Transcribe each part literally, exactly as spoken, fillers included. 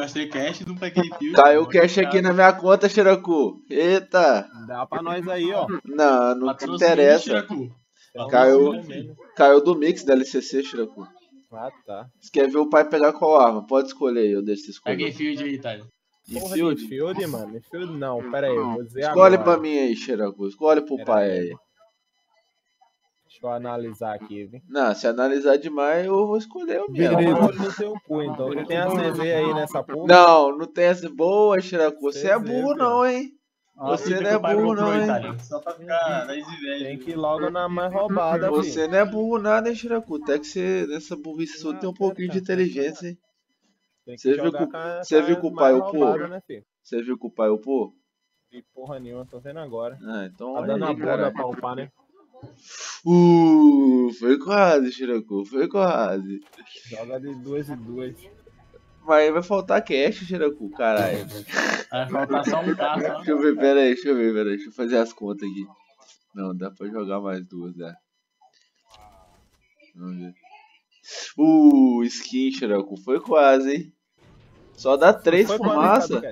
Gastei cash do Paquete Kill. Caiu o cash aqui na minha conta, Xeracu. Eita. Dá pra nós aí, ó. Não, não te interessa. Caiu, caiu do mix da L C C, Xeracu. Ah, tá. Você quer ver o pai pegar qual arma? Pode escolher aí, eu deixo você escolher. Pega infield aí, Thiago. Infield? Infield, mano. Infield não, pera aí, eu vou dizer agora. Escolhe pra mim aí, Xeracu. Escolhe pro pai aí. Deixa eu analisar aqui, viu? Não, se analisar demais, eu vou escolher o meu. Beleza, olho no seu cu, então. Não tem A C Z aí nessa porra? Não, não tem essa. Boa, Xeracu. Você é burro, não, hein? Você não é burro, não, hein? Só pra ficar nas ideias. Tem que ir logo na mais roubada, filho. Você não é burro nada, hein, Xeracu? Até que você, nessa burrice sua, tem um pouquinho de inteligência, hein? Você viu que o pai upou? Você viu que o pai upou? E porra nenhuma, tô vendo agora. Ah, então... Tá dando a bola pra upar, né? Uh, foi quase, Xeracu, foi quase. Joga de dois e dois. Mas vai faltar cash, Xeracu, caralho. Vai faltar só um carro. Deixa eu ver, pera aí, deixa eu ver, pera aí, deixa eu fazer as contas aqui. Não, dá pra jogar mais duas, dá. Vamos ver. Uh, skin, Xeracu, foi quase, hein. Só dá três fumaças.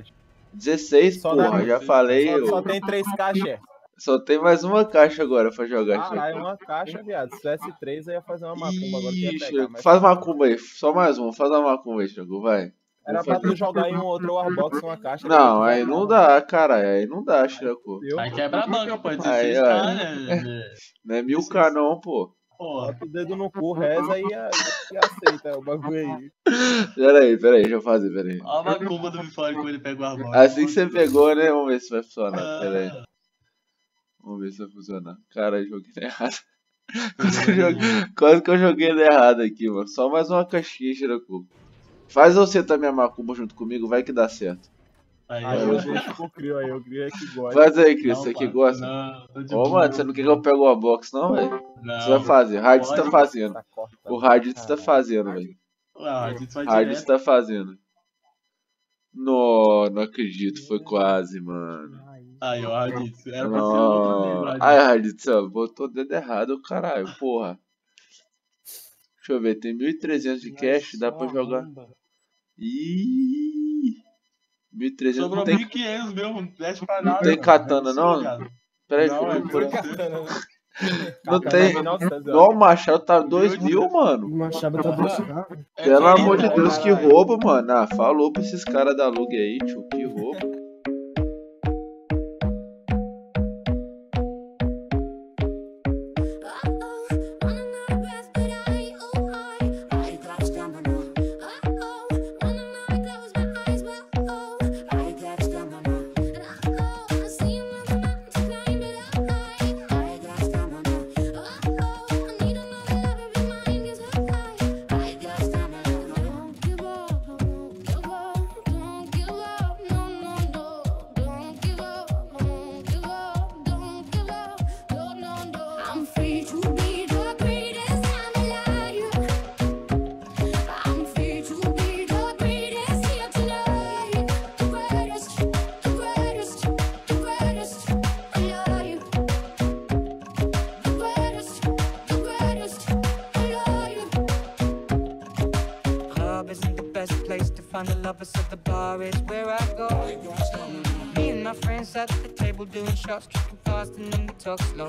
dezesseis, só porra, dá, já falei. Só, eu... só tem três caixas. Só tem mais uma caixa agora pra jogar. Caralho, uma caixa, viado. Se tivesse três, eu ia fazer uma macumba agora. Ia pegar, mas... Faz macumba aí, só mais uma. Faz uma macumba aí, Thiago, vai. Era pra tu jogar em um outro Warbox uma caixa. Não, aí não dá, caralho. Aí não dá, Thiago. Aí quebra a banca, pô. dezesseis K, né? Não é mil K não, pô. Bota o dedo no cu, reza e, e aceita o bagulho aí. Peraí, peraí, deixa eu fazer, peraí. Olha a macumba do Bifone quando ele pega o Warbox. Assim que você pegou, né? Vamos ver se vai funcionar, peraí. Vamos ver se vai funcionar. Cara, eu joguei na errada. Quase, eu joguei, quase que eu joguei na errada aqui, mano. Só mais uma caixinha, Xeracu. Faz você também a macumba junto comigo, vai que dá certo. Aí, aí eu deixo o Crio aí, o Crio é que gosta. Faz aí, Crio, você que gosta. Ô, oh, mano, você não quer que eu pegue o box, não, velho? Você vai fazer, o Raditz tá fazendo. O Raditz tá fazendo, velho. O Raditz tá fazendo. Não, não acredito, foi quase, mano. Ai, o Raditz, era pra ser outro livro. Ai, Raditz, botou o dedo errado, caralho, porra. Deixa eu ver, tem mil e trezentos de cash, dá pra jogar. Ih, mil e trezentos. Sobrou mil e quinhentos mesmo, não presta pra nada. Não tem katana, não? Peraí, foi katana, né? Não tem. Não, o Machado tá dois mil, mano. O Machado tá dois mil. Pelo amor de Deus, que roubo, mano. Ah, falou pra esses caras da Lug aí, tio, que roubo. The lovers at the bar is where I go. Me and my friends at the table doing shots, tripping fast and then we talk slow.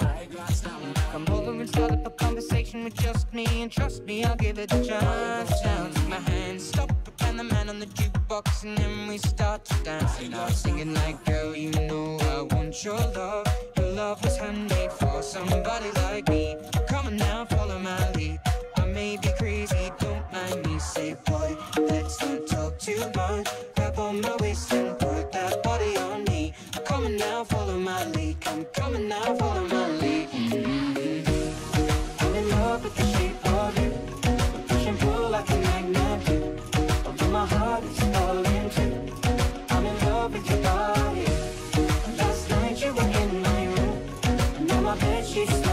Come over and start up a conversation with just me, and trust me, I'll give it a chance. Down to my hand, stop and the man on the jukebox, and then we start to dance. And I'm singing like, girl, you know I want your love. Your love was handmade for somebody like me. Come on now, follow my lead. I may be crazy, don't mind me. Say, boy, let's not talk too much. Grab on my waist and put that body on me. I'm coming now, follow my lead. I'm coming now, follow my lead. I'm in love with the shape of you. I push and pull like a magnet do. Although my heart is falling too. I'm in love with your body. Last night you were in my room, and now my bed sheets.